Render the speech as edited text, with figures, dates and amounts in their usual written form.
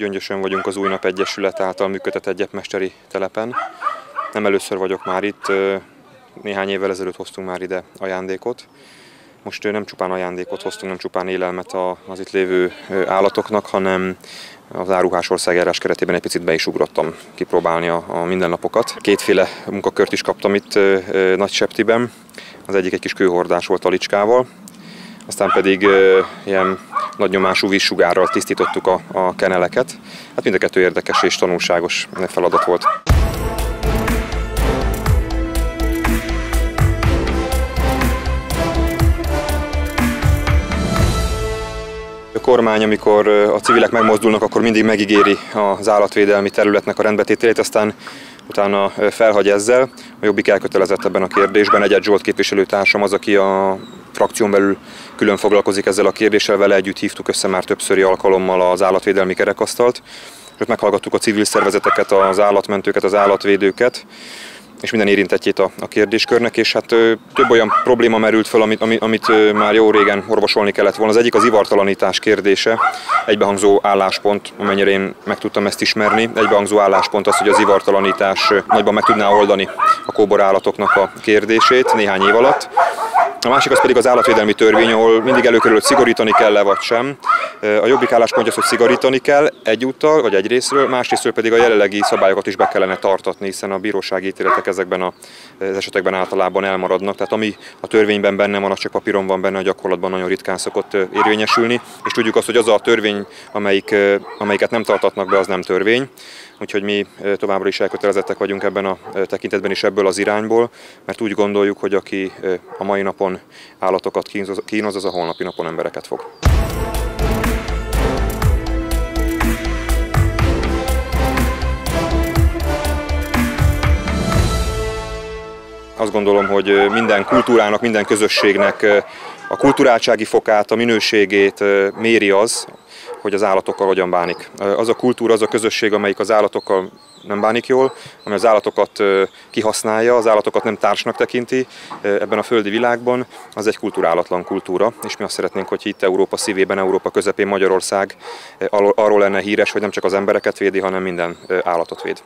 Gyöngyösön vagyunk az Újnap Egyesület által működtetett gyepmesteri telepen. Nem először vagyok már itt, néhány évvel ezelőtt hoztunk már ide ajándékot. Most nem csupán ajándékot hoztunk, nem csupán élelmet az itt lévő állatoknak, hanem az Áruhás Országjárás keretében egy picit be is ugrottam kipróbálni a mindennapokat. Kétféle munkakört is kaptam itt Nagyseptiben. Az egyik egy kis kőhordás volt a Licskával, aztán pedig ilyen nagy nyomású vízsugárral tisztítottuk a keneleket. Hát mind a kettő érdekes és tanulságos feladat volt. A kormány, amikor a civilek megmozdulnak, akkor mindig megígéri az állatvédelmi területnek a rendbetételét, aztán utána felhagy ezzel. A Jobbik elkötelezett ebben a kérdésben. Zsolt képviselőtársam az, aki a frakción belül külön foglalkozik ezzel a kérdéssel, vele együtt hívtuk össze már többszöri alkalommal az állatvédelmi kerekasztalt. És ott meghallgattuk a civil szervezeteket, az állatmentőket, az állatvédőket, és minden érintettjét a kérdéskörnek, és hát több olyan probléma merült fel, amit már jó régen orvosolni kellett volna. Az egyik az ivartalanítás kérdése, egybehangzó álláspont, amennyire én meg tudtam ezt ismerni, egybehangzó álláspont az, hogy az ivartalanítás nagyban meg tudná oldani a kóborállatoknak a kérdését néhány év alatt. A másik az pedig az állatvédelmi törvény, ahol mindig előkerül, hogy szigorítani kell-e vagy sem. A Jobbik álláspontja az, hogy szigorítani kell egyúttal, vagy egyrésztről, másrésztről pedig a jelenlegi szabályokat is be kellene tartatni, hiszen a bírósági ítéletek ezekben az esetekben általában elmaradnak. Tehát ami a törvényben benne van, az csak papíron van benne, a gyakorlatban nagyon ritkán szokott érvényesülni. És tudjuk azt, hogy az a törvény, amelyiket nem tartatnak be, az nem törvény. Úgyhogy mi továbbra is elkötelezettek vagyunk ebben a tekintetben is ebből az irányból, mert úgy gondoljuk, hogy aki a mai napon állatokat kínoz, az a holnapi napon embereket fog. Azt gondolom, hogy minden kultúrának, minden közösségnek a kulturáltsági fokát, a minőségét méri az, hogy az állatokkal hogyan bánik. Az a kultúra, az a közösség, amelyik az állatokkal nem bánik jól, ami az állatokat kihasználja, az állatokat nem társnak tekinti ebben a földi világban, az egy kulturálatlan kultúra, és mi azt szeretnénk, hogy itt Európa szívében, Európa közepén Magyarország arról lenne híres, hogy nem csak az embereket védi, hanem minden állatot véd.